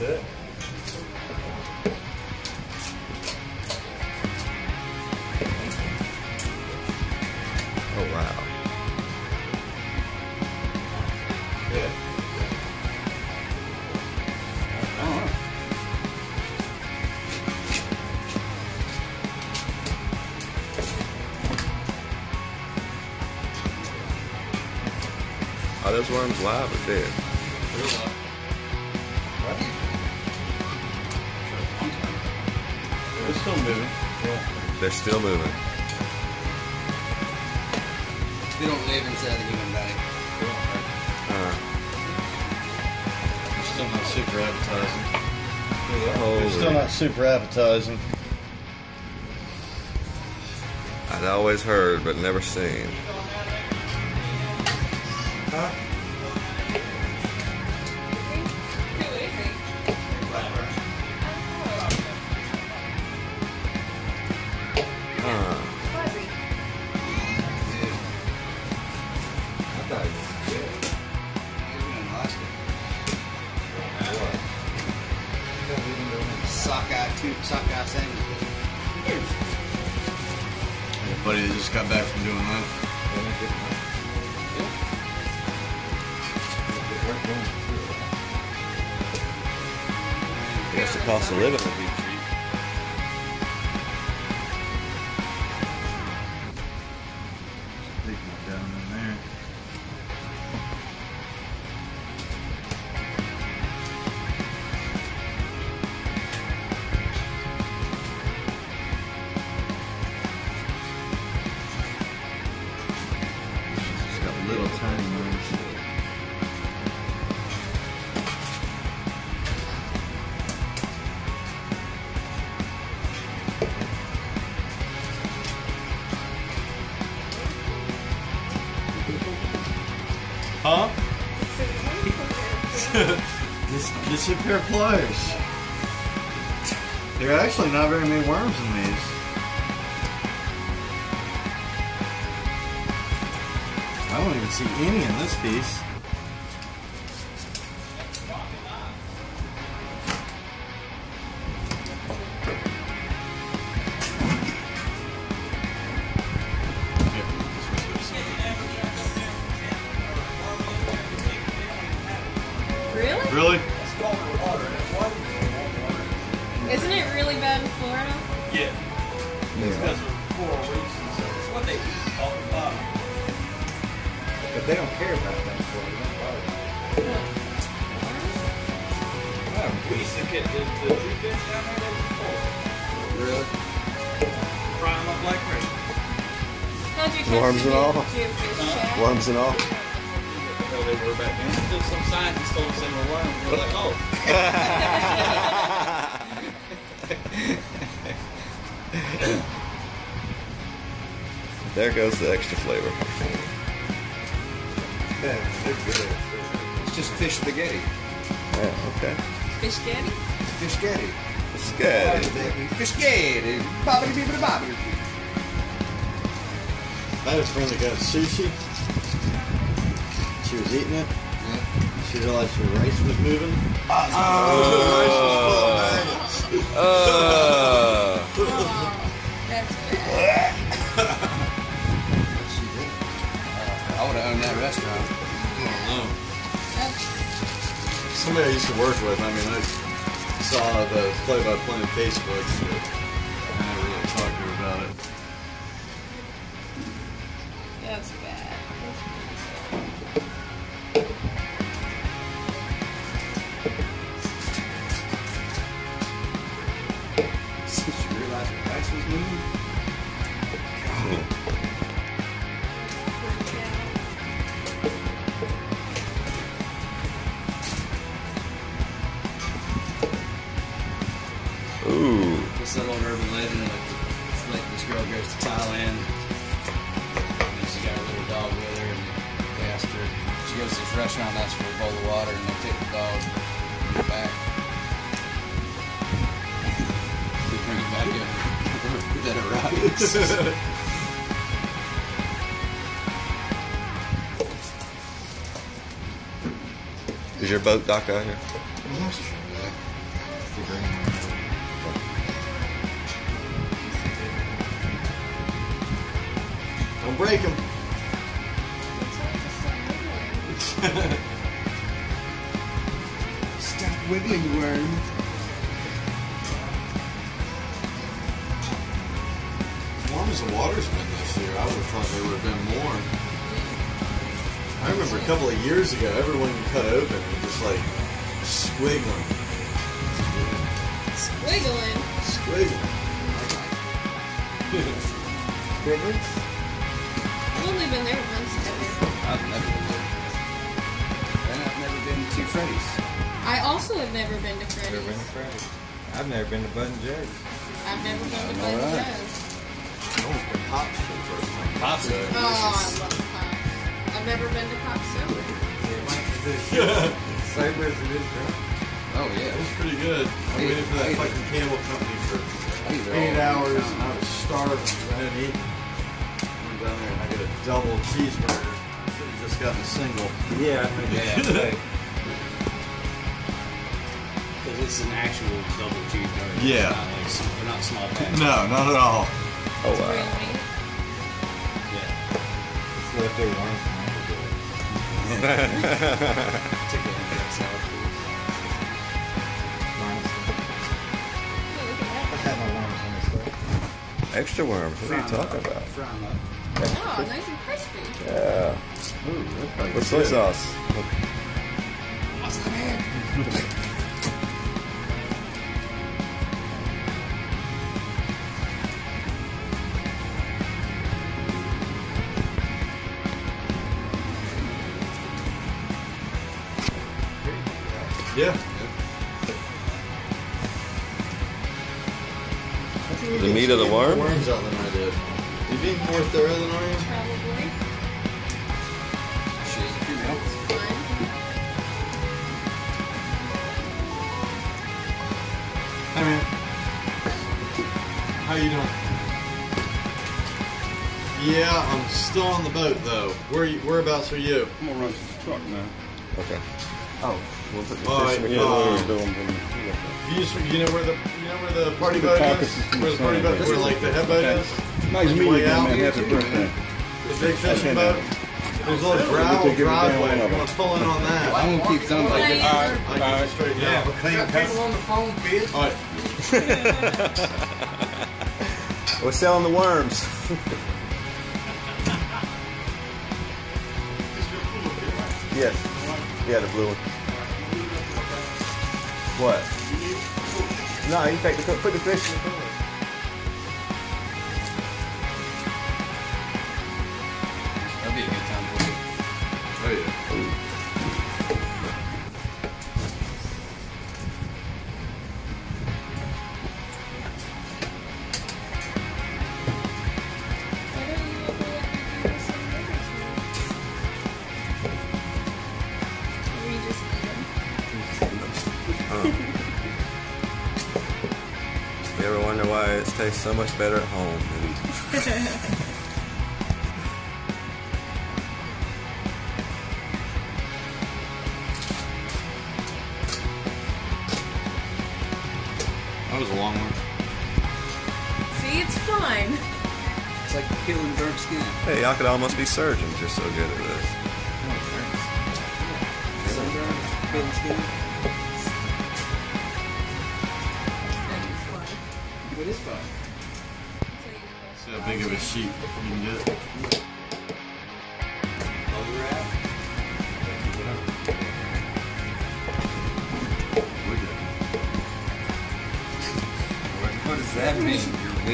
That's it. Oh, wow. Yeah. Are those worms live or dead? They're live. Right? They're still moving. Yeah. They're still moving. We don't live inside the human body. They're still not super appetizing. They're still not super appetizing. I'd always heard but never seen. Huh? Sockeye sandwiches. Yeah, buddy just got back from doing that. Yeah. That's the cost of living would be cheap. Leaking down in there. Huh? Disappear pliers. There are actually not very many worms in these. I don't even see any in this piece. Really? Isn't it really bad in Florida? Yeah. These guys are poor reasons. It's what they eat off the bottom. But they don't care about that in Florida. We used to get the fish down there before. Really? Fry them up like crazy. Worms and all? Worms and all? They were back in. Still some scientists told us they were worms. We were like, oh. There goes the extra flavor. Yeah, they're good. It's just fish spaghetti. Yeah, okay. Fish spaghetti? Fish spaghetti. Fish spaghetti. Fish spaghetti. Bobbity bibbity bobbity. I had a friend that got sushi. She was eating it. Yeah. She realized her rice was moving. That's bad. She did. I would have owned that restaurant. I don't know. Somebody I used to work with. I mean, I saw the play-by-play on Facebook, but I never really talked to her about it. That's bad. Ooh. This little urban legend, like this girl goes to Thailand, and she got her little dog with her, and they asked her, she goes to this restaurant, asks for a bowl of water, and they take the dog back. They bring it back in. Then it riots. Is your boat docked out here? Mm-hmm. Instagram. Don't break them. Stop wiggling, worm. Warm as the water's been this year, I would have thought there would have been more. I remember a couple of years ago, everyone cut open and just like squiggling. Squiggling? Squiggling. Squiggling? I've only been there once ever. I've never been there. And I've never been to Freddy's. I also have never been to Freddy's. Never been to Freddy's. I've never been to Bud and Joe's. I've never been to Bud and Joe's. I've always been Pops for the first time. Pops are delicious. Oh, I love Pops. I've never been to Pops sober. Sober as it is, drunk. Oh, yeah. It was pretty good. I waited for that fucking Campbell Company for 8 hours and I was starving. I didn't eat. Down there and I get a double cheeseburger. I should have just gotten a single. Yeah, I think that. Because it's an actual double cheeseburger. Yeah. They're not small packs. No, not at all. Oh, wow. Yeah. It's leftover ones from Applebee's. Take that into that salad, please. Worms. I had my worms on this stuff. Extra worms? What are you talking about? Fry them up. Oh, nice and crispy. Yeah. Ooh, with soy sauce. What's the man? Yeah. The meat of the worm? Worms out than I did. You being more thorough than I am? Probably. She has a few minutes. Hi, man. How you doing? Yeah, I'm still on the boat, though. Whereabouts are you? I'm gonna run to the truck now. Okay. Oh. We'll put the fish in you know where the party boat is? Where the party boat is? Where like the head boat is? Nice meeting you, man. Happy birthday. The big fishing boat. There's a little gravel driveway. I'm going to pull in on that. I'm going to keep something like this. All right. All right. Straight down. Got people on the phone, bitch. All right. We're selling the worms. Yes. Yeah, the blue one. What? No, you take the cook. Put the fish in the cooler. That'd be a good time for you. Oh yeah. Ooh. Or you just eat them? You ever wonder why it tastes so much better at home? That was a long one. See, it's fine. It's like peeling burnt skin. Hey, y'all could almost be surgeons. You're so good at this. Oh, thanks. Yeah. Sunburn, peeling skin. It is fine. See how big of a sheet you can get. Bubble wrap. What does that mean?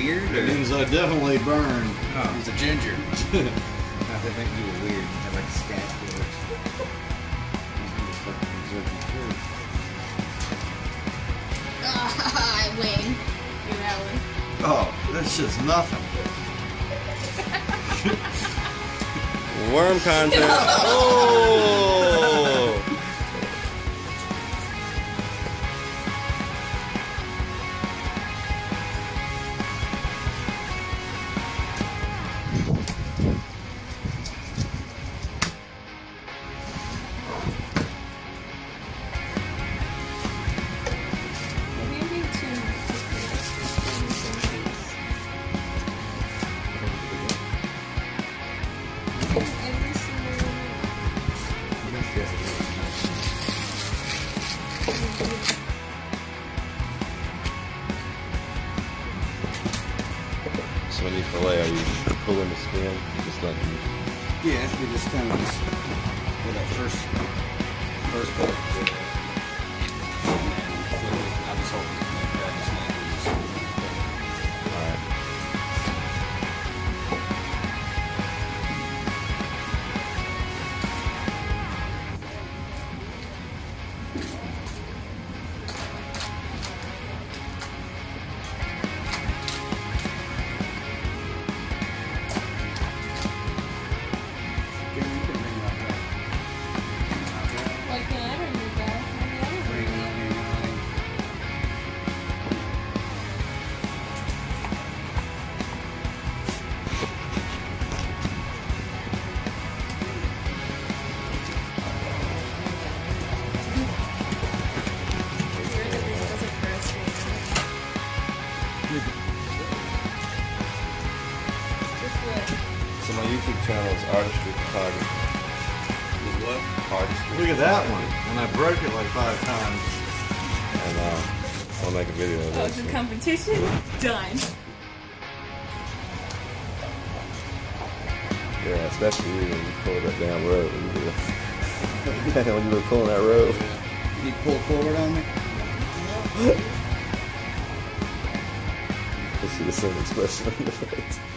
You're weird? It means I definitely burned. Oh. He's a ginger. How'd that make you weird? I like a scat for it. I win. You're that one. Oh, that's just nothing. Worm content. Oh! So when you fillet, are you pulling the skin? Just letting you... Yeah, you just kind of just with that first part. I was hoping to make that just like this. Alright. So my YouTube channel is Artistry Photography. What? Artistry. Look at that one. And I broke it like 5 times. And I'll make a video of this. Oh, the competition? Done. Yeah, especially when you pull that down rope. When you were pulling that rope. You pull forward on me? Let's see the same expression on your face.